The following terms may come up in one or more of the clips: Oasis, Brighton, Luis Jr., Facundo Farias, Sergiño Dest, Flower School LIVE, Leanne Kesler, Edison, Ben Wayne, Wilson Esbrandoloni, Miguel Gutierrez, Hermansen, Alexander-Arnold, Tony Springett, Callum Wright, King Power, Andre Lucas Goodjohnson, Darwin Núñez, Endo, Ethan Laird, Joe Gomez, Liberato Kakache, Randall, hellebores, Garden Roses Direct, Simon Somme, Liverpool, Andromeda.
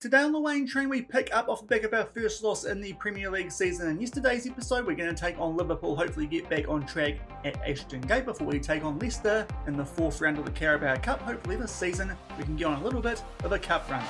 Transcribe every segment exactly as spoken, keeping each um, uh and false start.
Today on the Waine Train, we pick up off the back of our first loss in the Premier League season. In yesterday's episode, we're going to take on Liverpool, hopefully get back on track at Ashton Gate before we take on Leicester in the fourth round of the Carabao Cup. Hopefully this season we can get on a little bit of a cup run.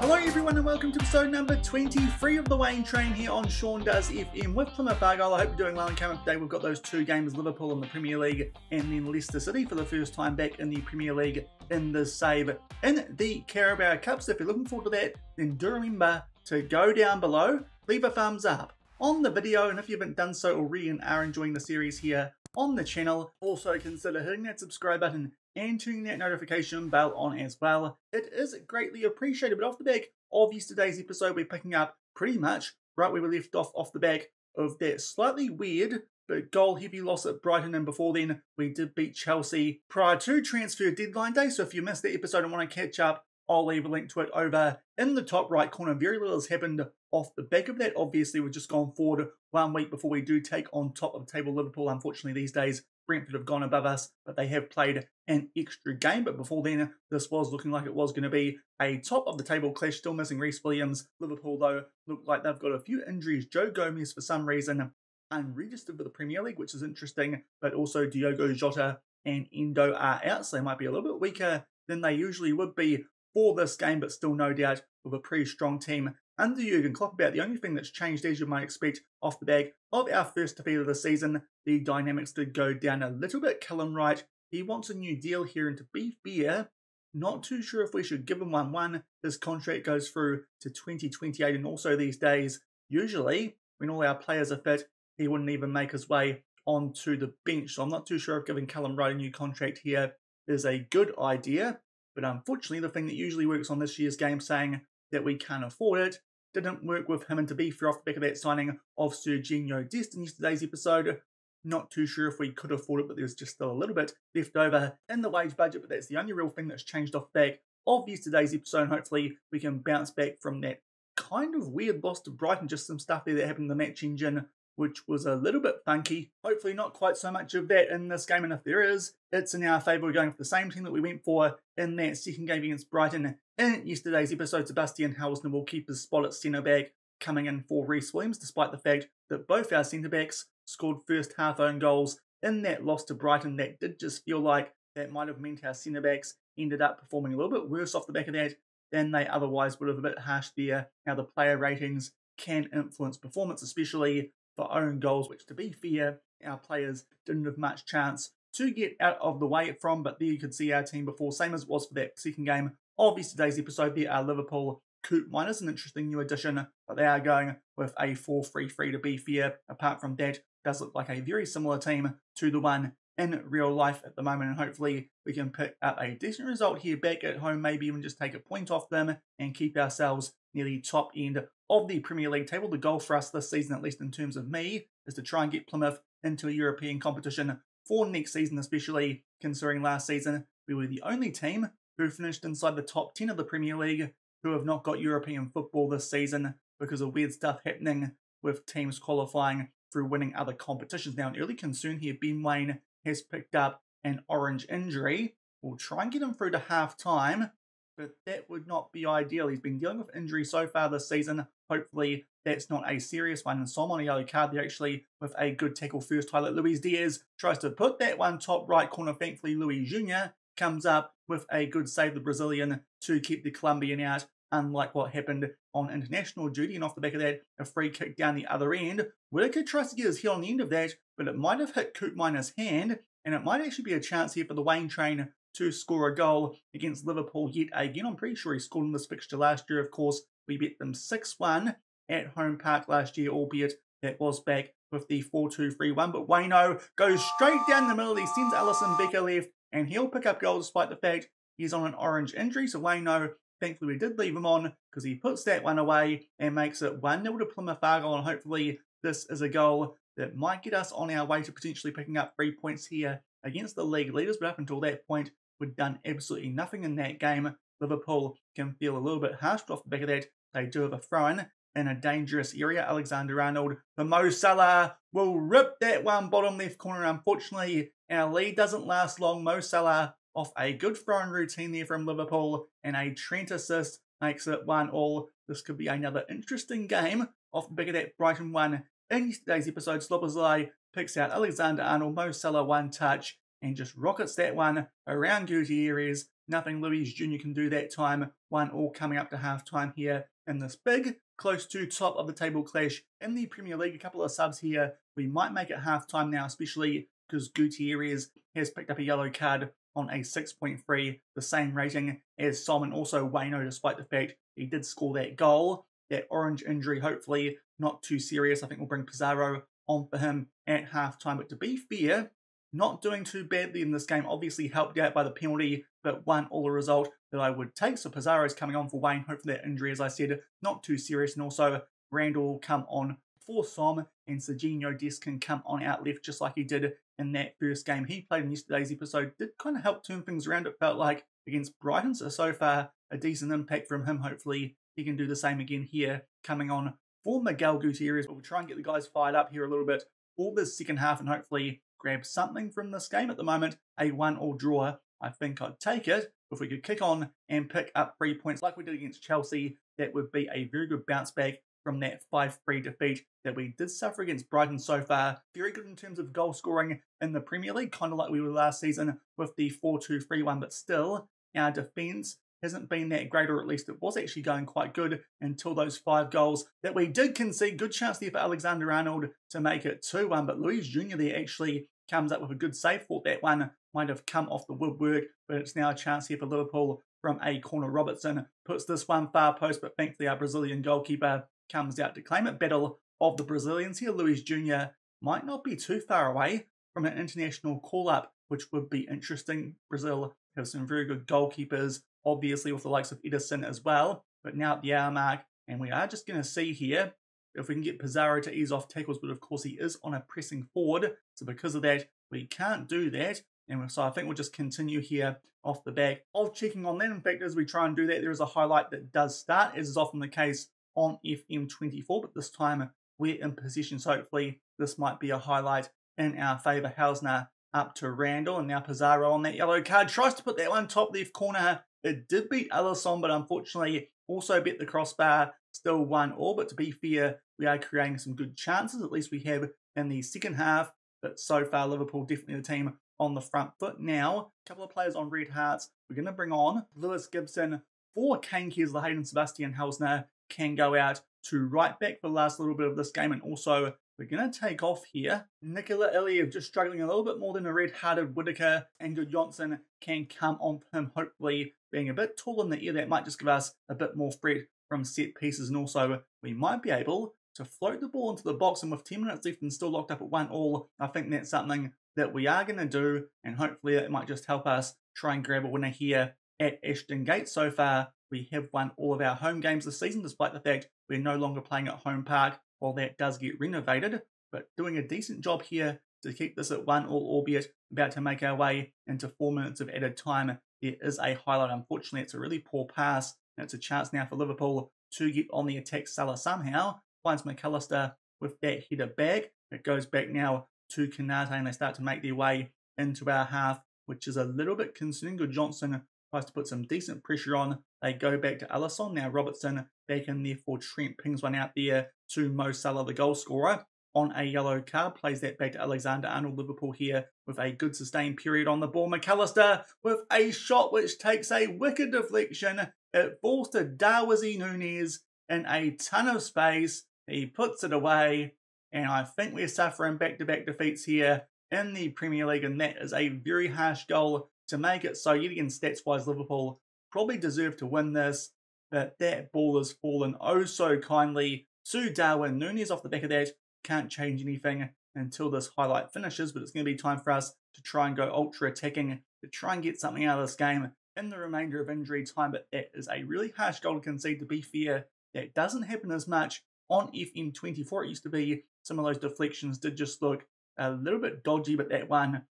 Hello everyone and welcome to episode number twenty-three of the Waine Train here on Sean Does F M with Plymouth Argyle. I hope you're doing well, and coming up today we've got those two games, Liverpool in the Premier League and then Leicester City for the first time back in the Premier League in the save in the Carabao Cup. So if you're looking forward to that, then do remember to go down below, leave a thumbs up on the video, and if you haven't done so already and are enjoying the series here on the channel, also consider hitting that subscribe button and turning that notification bell on as well. It is greatly appreciated. But off the back of yesterday's episode, we're picking up pretty much right where we left off, off the back of that slightly weird but goal-heavy loss at Brighton, and before then we did beat Chelsea prior to transfer deadline day. So if you missed that episode and want to catch up, I'll leave a link to it over in the top right corner. Very little has happened off the back of that. Obviously, we've just gone forward one week before we do take on top of the table Liverpool. Unfortunately, these days, Brentford have gone above us, but they have played an extra game. But before then, this was looking like it was going to be a top-of-the-table clash, still missing Rhys Williams. Liverpool, though, look like they've got a few injuries. Joe Gomez, for some reason, unregistered for the Premier League, which is interesting, but also Diogo Jota and Endo are out, so they might be a little bit weaker than they usually would be for this game, but still no doubt with a pretty strong team under Jurgen Klopp. About the only thing that's changed, as you might expect, off the back of our first defeat of the season, the dynamics did go down a little bit. Callum Wright, he wants a new deal here, and to be fair, not too sure if we should give him one. One, his contract goes through to twenty twenty-eight, and also these days, usually, when all our players are fit, he wouldn't even make his way onto the bench. So I'm not too sure if giving Callum Wright a new contract here is a good idea. But unfortunately, the thing that usually works on this year's game, saying that we can't afford it, didn't work with him. And to be fair, off the back of that signing of Sergiño Dest in yesterday's episode, not too sure if we could afford it, but there's just still a little bit left over in the wage budget. But that's the only real thing that's changed off the back of yesterday's episode. And hopefully we can bounce back from that kind of weird loss to Brighton. Just some stuff there that happened in the match engine, which was a little bit funky. Hopefully not quite so much of that in this game, and if there is, it's in our favour. We're going for the same team that we went for in that second game against Brighton in yesterday's episode. Sebastian Hausner will keep his spot at centre-back, coming in for Rhys Williams, despite the fact that both our centre-backs scored first-half own goals in that loss to Brighton. That did just feel like that might have meant our centre-backs ended up performing a little bit worse off the back of that than they otherwise would have. A bit harsh there. Now the player ratings can influence performance, especially for own goals, which to be fair, our players didn't have much chance to get out of the way from, but there you could see our team before, same as it was for that second game of yesterday's episode. There are Liverpool Koopmeiners, an interesting new addition, but they are going with a four three three to be fair. Apart from that, does look like a very similar team to the one in real life at the moment, and hopefully we can pick up a decent result here back at home, maybe even just take a point off them and keep ourselves near the top end of the Premier League table. The goal for us this season, at least in terms of me, is to try and get Plymouth into a European competition for next season, especially considering last season we were the only team who finished inside the top ten of the Premier League who have not got European football this season because of weird stuff happening with teams qualifying through winning other competitions. Now an early concern here, Ben Wayne has picked up an orange injury. We'll try and get him through to half time, but that would not be ideal. He's been dealing with injury so far this season. Hopefully that's not a serious one. And Solomon on a yellow card there, actually, with a good tackle first highlight. Luis Diaz tries to put that one top right corner. Thankfully, Luis Junior comes up with a good save, the Brazilian, to keep the Colombian out, unlike what happened on international duty. And off the back of that, a free kick down the other end. Whitaker tries to get his heel on the end of that, but it might have hit Koopmeiner's hand, and it might actually be a chance here for the Waine Train to score a goal against Liverpool yet again. I'm pretty sure he scored in this fixture last year. Of course, we beat them six one at Home Park last year, albeit that was back with the four two three one. But Waino goes straight down the middle. He sends Alisson Becker left, and he'll pick up goal despite the fact he's on an orange injury. So Waino, thankfully we did leave him on because he puts that one away and makes it one nil to Plymouth Argyle. And hopefully this is a goal that might get us on our way to potentially picking up three points here against the league leaders. But up until that point, we'd done absolutely nothing in that game. Liverpool can feel a little bit harsh off the back of that. They do have a throw-in in a dangerous area. Alexander-Arnold for Mo Salah will rip that one bottom left corner. Unfortunately, our lead doesn't last long. Mo Salah off a good throw-in routine there from Liverpool, and a Trent assist makes it one all. This could be another interesting game off the back of that Brighton one. In yesterday's episode, Slobberzai picks out Alexander-Arnold, Mo Salah one touch, and just rockets that one around Gutierrez. Nothing Luis Junior can do that time. One all coming up to half-time here in this big, close to top of the table clash in the Premier League. A couple of subs here. We might make it half-time now, especially because Gutierrez has picked up a yellow card on a six point three, the same rating as Solomon, also Waino, despite the fact he did score that goal. That orange injury, hopefully not too serious. I think we'll bring Pizarro on for him at half-time. But to be fair, not doing too badly in this game, obviously helped out by the penalty, but one all a result that I would take. So Pizarro's coming on for Waine. Hopefully that injury, as I said, not too serious. And also Randall will come on for Somme, and Sergiño Dest can come on out left just like he did in that first game he played in yesterday's episode. Did kind of help turn things around, it felt like, against Brighton. So, so far, a decent impact from him. Hopefully he can do the same again here, coming on for Miguel Gutierrez. But we'll try and get the guys fired up here a little bit for this second half and hopefully grab something from this game. At the moment, a one-all draw. I think I'd take it. If we could kick on and pick up three points like we did against Chelsea, that would be a very good bounce back from that five three defeat that we did suffer against Brighton so far. Very good in terms of goal scoring in the Premier League, kind of like we were last season with the four two three one, but still, our defence hasn't been that great, or at least it was actually going quite good until those five goals that we did concede. Good chance there for Alexander-Arnold to make it two one, but Luis Junior there actually comes up with a good save. Thought that one might have come off the woodwork, but it's now a chance here for Liverpool from a corner. Robertson puts this one far post, but thankfully our Brazilian goalkeeper comes out to claim it. Battle of the Brazilians here. Luis Junior might not be too far away from an international call-up, which would be interesting. Brazil have some very good goalkeepers, obviously with the likes of Edison as well, but now at the hour mark, and we are just going to see here if we can get Pizarro to ease off tackles, but of course he is on a pressing forward, so because of that, we can't do that. And so I think we'll just continue here off the back of checking on that. In fact, as we try and do that, there is a highlight that does start, as is often the case on F M twenty-four, but this time we're in position, so hopefully this might be a highlight in our favour. Hausner up to Randall, and now Pizarro on that yellow card tries to put that one top left corner. It did beat Alisson, but unfortunately also beat the crossbar. Still one all, but to be fair, we are creating some good chances, at least we have in the second half. But so far, Liverpool definitely the team on the front foot. Now, a couple of players on red hearts. We're going to bring on Lewis Gibson for Kane Kesler Hayden. Sebastian Hausner can go out to right back for the last little bit of this game. And also, we're going to take off here. Nikola Iliev just struggling a little bit more than a red-hearted Whitaker, and Goodjohnson can come on for him, hopefully being a bit tall in the air. That might just give us a bit more threat from set pieces, and also we might be able to float the ball into the box, and with ten minutes left and still locked up at one all, I think that's something that we are going to do, and hopefully it might just help us try and grab a winner here at Ashton Gate. So far, we have won all of our home games this season, despite the fact we're no longer playing at Home Park, while that does get renovated, but doing a decent job here to keep this at one all, albeit about to make our way into four minutes of added time. There is a highlight. Unfortunately, it's a really poor pass, and it's a chance now for Liverpool to get on the attack. Salah somehow finds McAllister with that header back. It goes back now to Kanate, and they start to make their way into our half, which is a little bit concerning. Goodjohnson tries to put some decent pressure on. They go back to Alisson. Now Robertson back in there for Trent. Pings one out there to Mo Salah, the goal scorer, on a yellow card. Plays that back to Alexander-Arnold. Liverpool here with a good sustained period on the ball. McAllister with a shot which takes a wicked deflection. It falls to Darwizzy Núñez in a ton of space. He puts it away, and I think we're suffering back-to-back defeats here in the Premier League, and that is a very harsh goal to make it. So yet again, stats-wise, Liverpool probably deserve to win this, but that ball has fallen oh so kindly to Darwin Núñez. Off the back of that, can't change anything until this highlight finishes, but it's going to be time for us to try and go ultra-attacking to try and get something out of this game in the remainder of injury time. But that is a really harsh goal to concede, to be fair. That doesn't happen as much on F M twenty-four. It used to be some of those deflections did just look a little bit dodgy, but that one,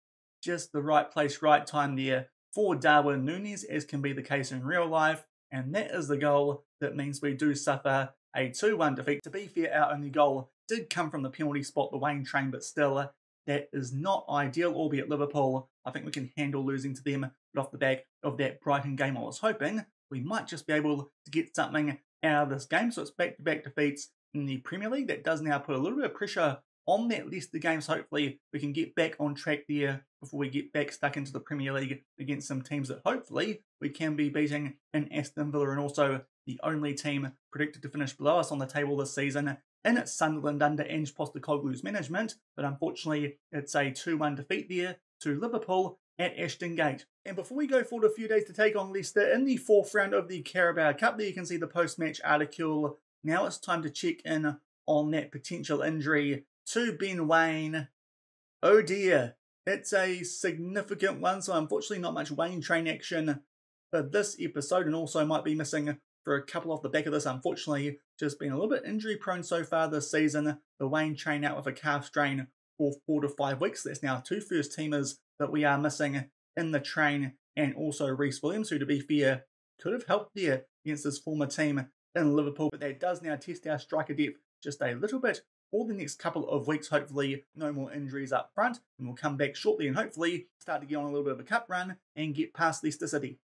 just the right place, right time there for Darwin Núñez, as can be the case in real life, and that is the goal that means we do suffer a two one defeat. To be fair, our only goal did come from the penalty spot, the Waine Train, but still, that is not ideal, albeit Liverpool, I think we can handle losing to them, but off the back of that Brighton game, I was hoping we might just be able to get something out of this game. So it's back-to-back defeats in the Premier League. That does now put a little bit of pressure on that Leicester game, so hopefully we can get back on track there before we get back stuck into the Premier League against some teams that hopefully we can be beating in Aston Villa, and also the only team predicted to finish below us on the table this season in Sunderland under Ange Postecoglou's management. But unfortunately, it's a two one defeat there to Liverpool at Ashton Gate. And before we go forward a few days to take on Leicester in the fourth round of the Carabao Cup, there you can see the post-match article. Now it's time to check in on that potential injury to Ben Wayne. Oh dear, it's a significant one, so unfortunately not much Waine Train action for this episode, and also might be missing for a couple off the back of this. Unfortunately, just been a little bit injury prone so far this season. The Waine Train out with a calf strain for four to five weeks. That's now two first teamers that we are missing in the train, and also Rhys Williams, who to be fair could have helped there against his former team in Liverpool, but that does now test our striker depth just a little bit for the next couple of weeks. Hopefully no more injuries up front, and we'll come back shortly and hopefully start to get on a little bit of a cup run and get past Leicester City.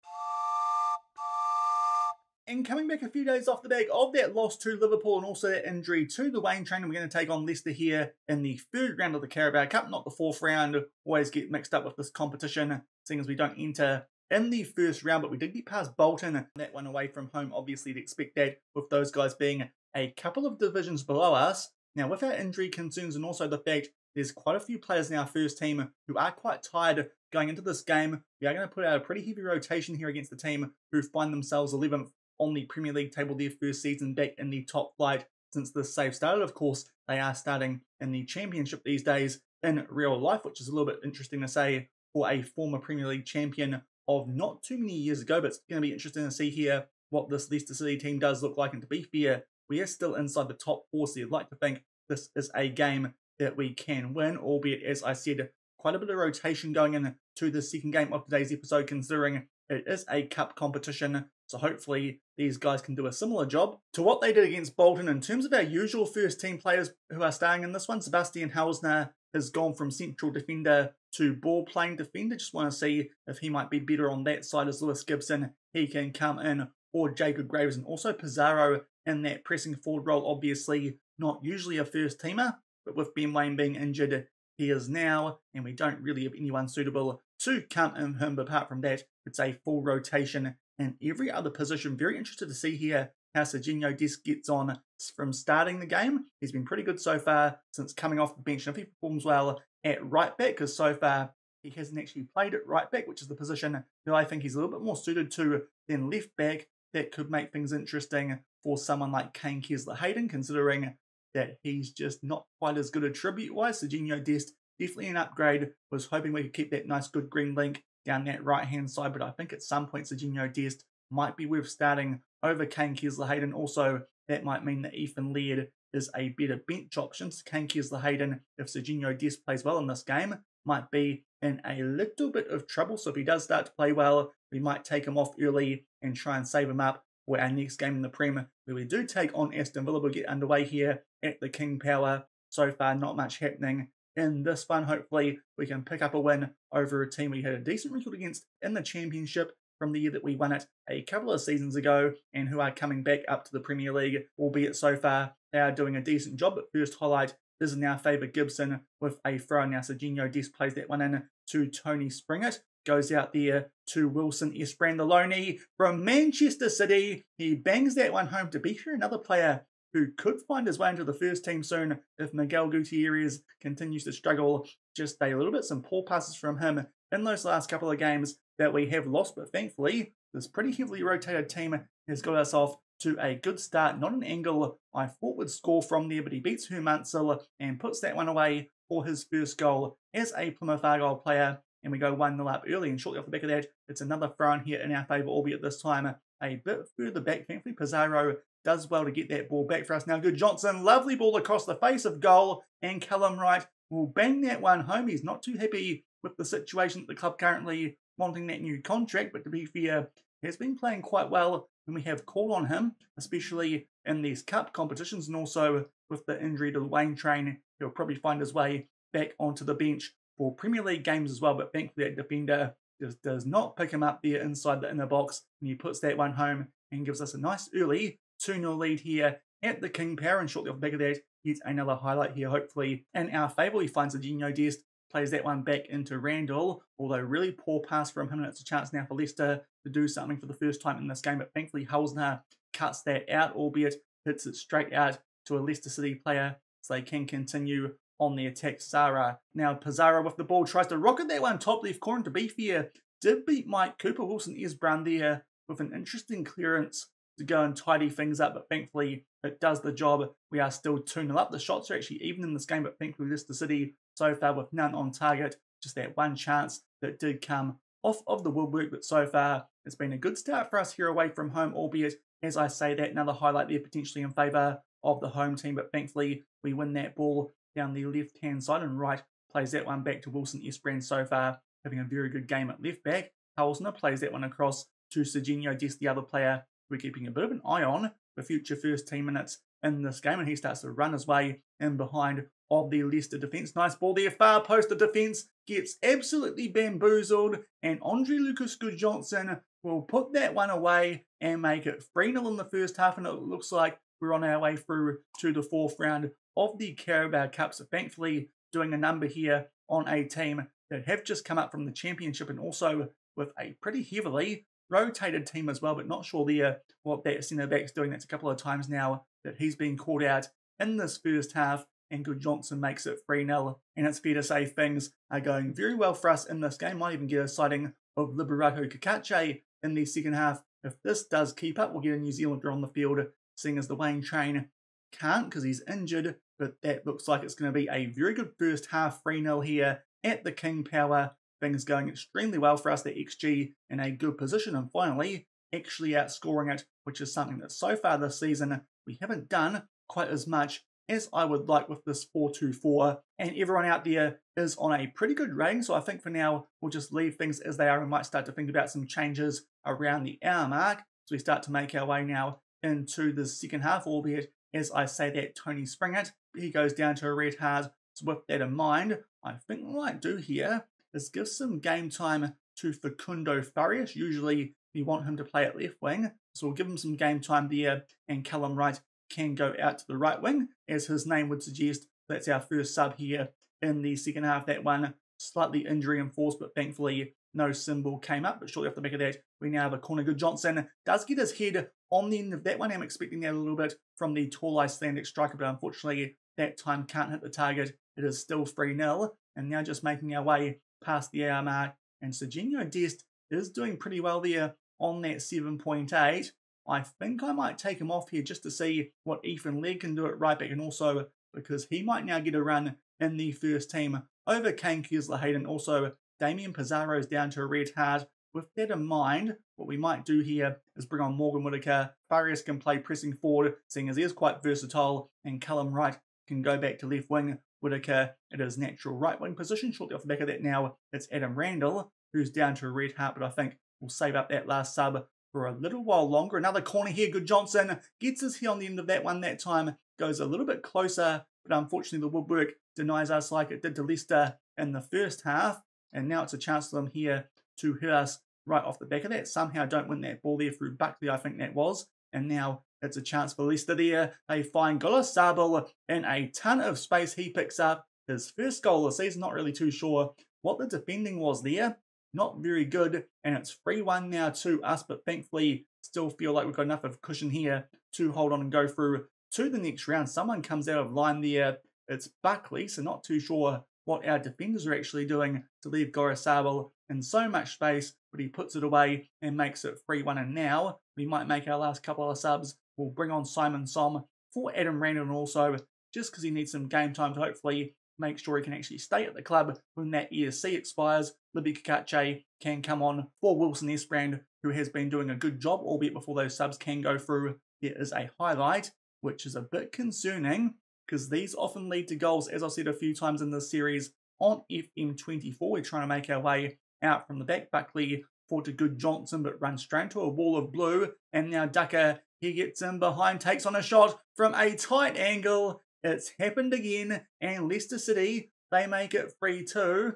And coming back a few days off the back of that loss to Liverpool, and also that injury to the Waine Train, we're going to take on Leicester here in the third round of the Carabao Cup, not the fourth round. Always get mixed up with this competition, seeing as we don't enter in the first round, but we did get past Bolton. That one away from home, obviously to expect that with those guys being a couple of divisions below us. Now, with our injury concerns, and also the fact there's quite a few players in our first team who are quite tired going into this game, we are going to put out a pretty heavy rotation here against the team who find themselves eleventh on the Premier League table, their first season back in the top flight since this save started. Of course, they are starting in the Championship these days in real life, which is a little bit interesting to say for a former Premier League champion of not too many years ago, but it's going to be interesting to see here what this Leicester City team does look like. And to be fair, we are still inside the top four, so you'd like to think this is a game that we can win, albeit, as I said, quite a bit of rotation going into the second game of today's episode, considering it is a cup competition. So hopefully these guys can do a similar job to what they did against Bolton. In terms of our usual first team players who are starting in this one, Sebastian Hausner has gone from central defender to ball-playing defender. Just want to see if he might be better on that side as Lewis Gibson. He can come in, or Jacob Graves, and also Pizarro in that pressing forward role. Obviously not usually a first teamer, but with Ben Wayne being injured, he is now, and we don't really have anyone suitable to come in him. But apart from that, it's a full rotation and every other position. Very interested to see here how Sergiño Dest gets on from starting the game. He's been pretty good so far since coming off the bench, and if he performs well at right back, because so far he hasn't actually played at right back, which is the position that I think he's a little bit more suited to than left back, that could make things interesting for someone like Kane Kesler Hayden, considering that he's just not quite as good a tribute-wise. Sergiño Dest, definitely an upgrade. Was hoping we could keep that nice good green link down that right-hand side, but I think at some point Sergiño Dest might be worth starting over Kane Kesler Hayden. Also, that might mean that Ethan Laird is a better bench option. So Kane Kesler Hayden, if Sergiño Dest plays well in this game, might be in a little bit of trouble. So if he does start to play well, we might take him off early and try and save him up for our next game in the Prem, where we do take on Aston Villa. We'll get underway here at the King Power. So far, not much happening in this one. Hopefully we can pick up a win over a team we had a decent record against in the Championship from the year that we won it a couple of seasons ago, and who are coming back up to the Premier League, albeit so far they are doing a decent job. But first highlight is in our favour, Gibson with a throw. Now Sergiño Dest plays that one in to Tony Springett. Goes out there to Wilson Esbrandoloni from Manchester City. He bangs that one home. To be here, another player who could find his way into the first team soon if Miguel Gutierrez continues to struggle just a little bit. Some poor passes from him in those last couple of games that we have lost, but thankfully this pretty heavily rotated team has got us off to a good start. Not an angle I thought would score from there, but he beats Hermansel and puts that one away for his first goal as a Plymouth Argyle player. And we go one nil up early, and shortly off the back of that, it's another throw-in here in our favour, albeit this time a bit further back. Thankfully, Pizarro does well to get that ball back for us. Now, Goodjohnson, lovely ball across the face of goal, and Callum Wright will bang that one home. He's not too happy with the situation at the club currently, wanting that new contract, but to be fair, he has been playing quite well when we have called on him, especially in these cup competitions, and also with the injury to the Waine Train, he'll probably find his way back onto the bench for Premier League games as well, but thankfully that defender just does not pick him up there inside the inner box, and he puts that one home and gives us a nice early two nil lead here at the King Power. And shortly off the back of that, here's another highlight here, hopefully in our favour. He finds Sergiño Dest, plays that one back into Randall, although really poor pass from him, and it's a chance now for Leicester to do something for the first time in this game, but thankfully Hausner cuts that out, albeit hits it straight out to a Leicester City player, so they can continue on the attack. Sarah. Now Pizarro with the ball tries to rocket that one top left corner. To be fair, did beat Mike Cooper. Wilson Esbrand there with an interesting clearance to go and tidy things up, but thankfully it does the job. We are still two nil up. The shots are actually even in this game, but thankfully Leicester City so far with none on target. Just that one chance that did come off of the woodwork, but so far it's been a good start for us here away from home, albeit, as I say that, another highlight there potentially in favour of the home team, but thankfully we win that ball down the left-hand side, and Wright plays that one back to Wilson Esbrand, so far having a very good game at left-back. Hausner plays that one across to Sergiño Dest, the other player we're keeping a bit of an eye on for future first team minutes in this game, and he starts to run his way in behind of the Leicester defence. Nice ball there, far post. The defence gets absolutely bamboozled, and Andre Lucas Goodjohnson will put that one away and make it three nil in the first half, and it looks like we're on our way through to the fourth round of the Carabao Cup. So thankfully doing a number here on a team that have just come up from the Championship, and also with a pretty heavily rotated team as well, but not sure there what that centre-back's doing. That's a couple of times now that he's been called out in this first half, and Goodjohnson makes it three nil, and it's fair to say things are going very well for us in this game. Might even get a sighting of Liberato Kakache in the second half. If this does keep up, we'll get a New Zealander on the field, seeing as the Waine Train can't because he's injured, but that looks like it's going to be a very good first half. Three nil here at the King Power. Things going extremely well for us. The X G in a good position, and finally actually outscoring it, which is something that so far this season we haven't done quite as much as I would like with this four two four, and everyone out there is on a pretty good rating, so I think for now we'll just leave things as they are and might start to think about some changes around the hour mark. So we start to make our way now into the second half, albeit as I say that Tony Springett, he goes down to a red card. So with that in mind, I think what I might do here is give some game time to Facundo Farias. Usually we want him to play at left wing, so we'll give him some game time there, and Callum Wright can go out to the right wing, as his name would suggest. That's our first sub here in the second half. That one slightly injury enforced, but thankfully no symbol came up. But shortly after the back of that, we now have a corner. Goodjohnson does get his head on the end of that one. I'm expecting that a little bit from the tall Icelandic striker, but unfortunately that time can't hit the target. It is still three nil, and now just making our way past the hour mark, and Sergiño Dest is doing pretty well there on that seven point eight. I think I might take him off here just to see what Ethan Laird can do at right back, and also because he might now get a run in the first team over Kane Kesler Hayden. Also, Damian Pizarro's down to a red card. With that in mind, what we might do here is bring on Morgan Whittaker. Farias can play pressing forward, seeing as he is quite versatile, and Callum Wright can go back to left wing. Whittaker at his natural right wing position. Shortly off the back of that now, it's Adam Randall, who's down to a red card, but I think we'll save up that last sub for a little while longer. Another corner here. Goodjohnson gets his heel on the end of that one. That time goes a little bit closer, but unfortunately the woodwork denies us like it did to Leicester in the first half, and now it's a chance for them here to hit us right off the back of that. Somehow don't win that ball there through Buckley, I think that was, and now it's a chance for Leicester there. They find Golosabel in a ton of space. He picks up his first goal of the season. Not really too sure what the defending was there. Not very good. And it's three one now to us. But thankfully, still feel like we've got enough of cushion here to hold on and go through to the next round. Someone comes out of line there. It's Buckley. So not too sure what our defenders are actually doing to leave Golosabel in so much space. But he puts it away and makes it three one. And now we might make our last couple of subs. We'll bring on Simon Somme for Adam Randall, and also just because he needs some game time to hopefully make sure he can actually stay at the club when that E S C expires. Libby Kakache can come on for Wilson Esbrand, who has been doing a good job, albeit before those subs can go through. There is a highlight, which is a bit concerning because these often lead to goals, as I've said a few times in this series on F M twenty-four. We're trying to make our way Out from the back, Buckley fought a good Johnson, but runs straight into a wall of blue. And now Ducker, he gets in behind, takes on a shot from a tight angle. It's happened again. And Leicester City, they make it three two.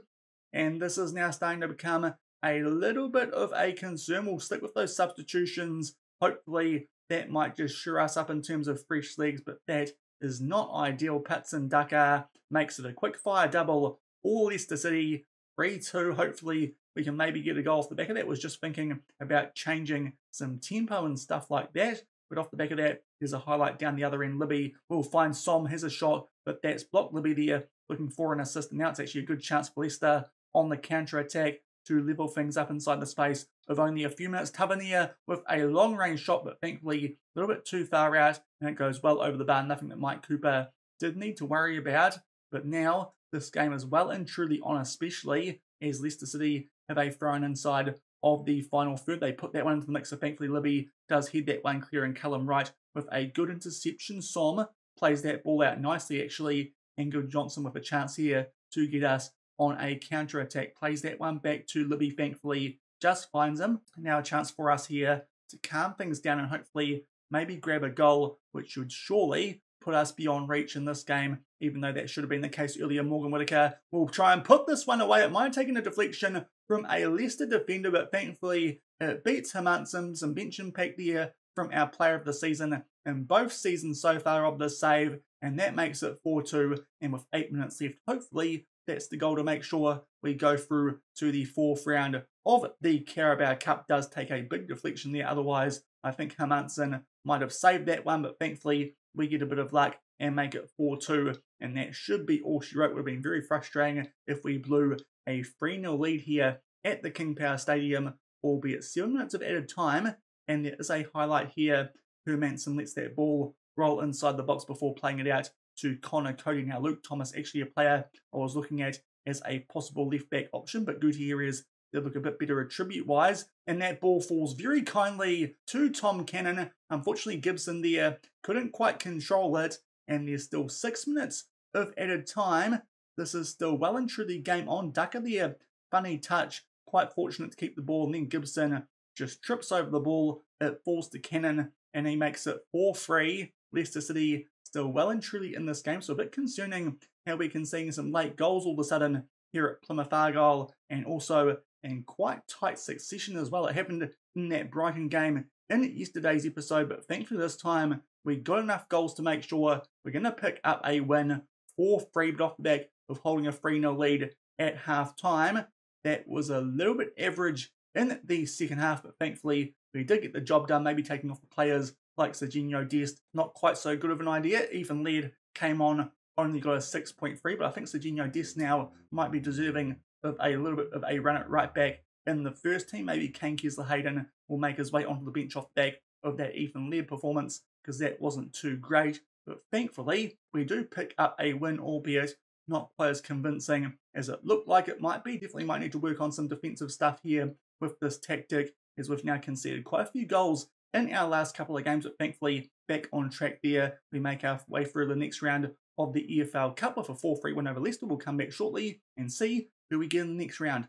And this is now starting to become a little bit of a concern. We'll stick with those substitutions. Hopefully that might just shore us up in terms of fresh legs, but that is not ideal. Patson Ducker makes it a quick fire double. All Leicester City, three two. Hopefully we can maybe get a goal off the back of that. Was just thinking about changing some tempo and stuff like that. But off the back of that, there's a highlight down the other end. Libby will find Somme. Has a shot, but that's blocked. Libby there looking for an assist. Now it's actually a good chance for Leicester on the counter-attack to level things up inside the space of only a few minutes. Tavernier with a long-range shot, but thankfully a little bit too far out, and it goes well over the bar. Nothing that Mike Cooper did need to worry about. But now this game is well and truly on, especially as Leicester City have a thrown inside of the final third. They put that one into the mix, so thankfully Libby does head that one clear, and Callum Wright with a good interception. Somme plays that ball out nicely, actually, and Goodjohnson with a chance here to get us on a counter-attack, plays that one back to Libby, thankfully just finds him. Now a chance for us here to calm things down and hopefully maybe grab a goal, which should surely put us beyond reach in this game, even though that should have been the case earlier. Morgan Whitaker will try and put this one away. It might have taken a deflection from a Leicester defender, but thankfully it beats him out. Some, some bench impact there from our player of the season in both seasons so far of this save, and that makes it four two, and with eight minutes left, hopefully that's the goal to make sure we go through to the fourth round of the Carabao Cup. Does take a big deflection there. Otherwise, I think Hermanson might have saved that one, but thankfully we get a bit of luck and make it four two. And that should be all she wrote. Would have been very frustrating if we blew a three nil lead here at the King Power Stadium, albeit seven minutes of added time. And there is a highlight here. Hermanson lets that ball roll inside the box before playing it out to Connor Cody. Now, Luke Thomas, actually a player I was looking at as a possible left-back option, but Gutierrez did look a bit better attribute-wise, and that ball falls very kindly to Tom Cannon. Unfortunately, Gibson there couldn't quite control it, and there's still six minutes of added time. This is still well and truly game on. Ducker there, funny touch, quite fortunate to keep the ball, and then Gibson just trips over the ball. It falls to Cannon, and he makes it four three. Leicester City still well and truly in this game, so a bit concerning how we can see some late goals all of a sudden here at Plymouth Argyle, and also in quite tight succession as well. It happened in that Brighton game in yesterday's episode, but thankfully this time we got enough goals to make sure we're going to pick up a win, four three, but off the back of holding a three nil lead at half time. That was a little bit average in the second half, but thankfully we did get the job done, maybe taking off the players like Sergiño Dest, not quite so good of an idea. Ethan Laird came on, only got a six point three, but I think Sergiño Dest now might be deserving of a little bit of a run at right back in the first team. Maybe Kane Kesler Hayden will make his way onto the bench off the back of that Ethan Laird performance, because that wasn't too great. But thankfully, we do pick up a win, albeit not quite as convincing as it looked like it might be. Definitely might need to work on some defensive stuff here with this tactic, as we've now conceded quite a few goals in our last couple of games, but thankfully back on track there. We make our way through the next round of the E F L Cup with a four three win over Leicester. We'll come back shortly and see who we get in the next round.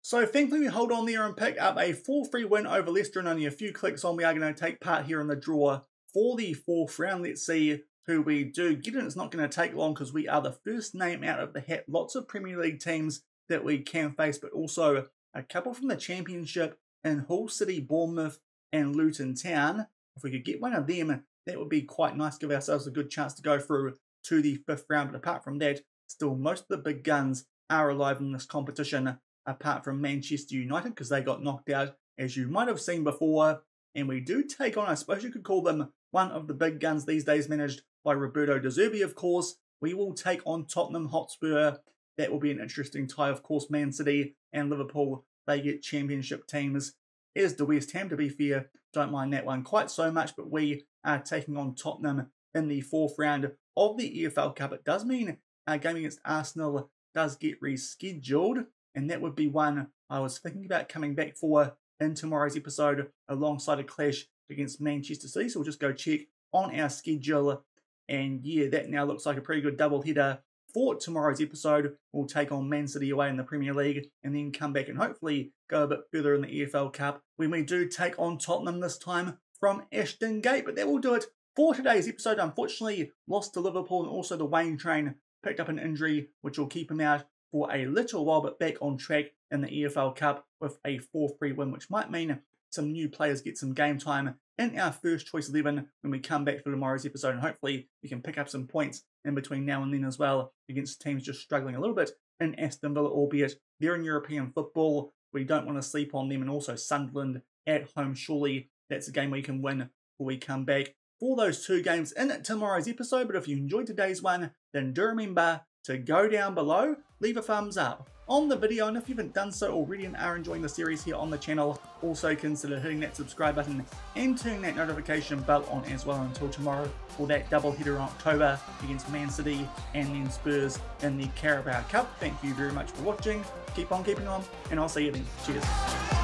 So thankfully we hold on there and pick up a four three win over Leicester, and only a few clicks on we are going to take part here in the draw for the fourth round. Let's see who we do get in. It's not going to take long because we are the first name out of the hat. Lots of Premier League teams that we can face, but also a couple from the Championship in Hull City, Bournemouth and Luton Town. If we could get one of them, that would be quite nice. Give ourselves a good chance to go through to the fifth round. But apart from that, still most of the big guns are alive in this competition, apart from Manchester United, because they got knocked out, as you might have seen before. And we do take on, I suppose you could call them, one of the big guns these days, managed by Roberto De Zerbi, of course. We will take on Tottenham Hotspur. That will be an interesting tie, of course. Man City and Liverpool, they get Championship teams, as the West Ham, to be fair. Don't mind that one quite so much, but we are taking on Tottenham in the fourth round of the E F L Cup. It does mean our game against Arsenal does get rescheduled, and that would be one I was thinking about coming back for in tomorrow's episode alongside a clash against Manchester City. So we'll just go check on our schedule, and yeah, that now looks like a pretty good doubleheader for tomorrow's episode. We'll take on Man City away in the Premier League and then come back and hopefully go a bit further in the E F L Cup when we do take on Tottenham this time from Ashton Gate. But that will do it for today's episode. Unfortunately, lost to Liverpool, and also the Waine Train picked up an injury which will keep him out for a little while, but back on track in the E F L Cup with a four three win, which might mean some new players get some game time in our first choice eleven when we come back for tomorrow's episode, and hopefully we can pick up some points in between now and then as well against teams just struggling a little bit in Aston Villa, albeit they're in European football. We don't want to sleep on them, and also Sunderland at home. Surely that's a game we can win before we come back for those two games in tomorrow's episode. But if you enjoyed today's one, then do remember to go down below, leave a thumbs up on the video, and if you haven't done so already and are enjoying the series here on the channel, also consider hitting that subscribe button and turning that notification bell on as well until tomorrow for that double header in October against Man City and then Spurs in the Carabao Cup. Thank you very much for watching, keep on keeping on, and I'll see you then. Cheers.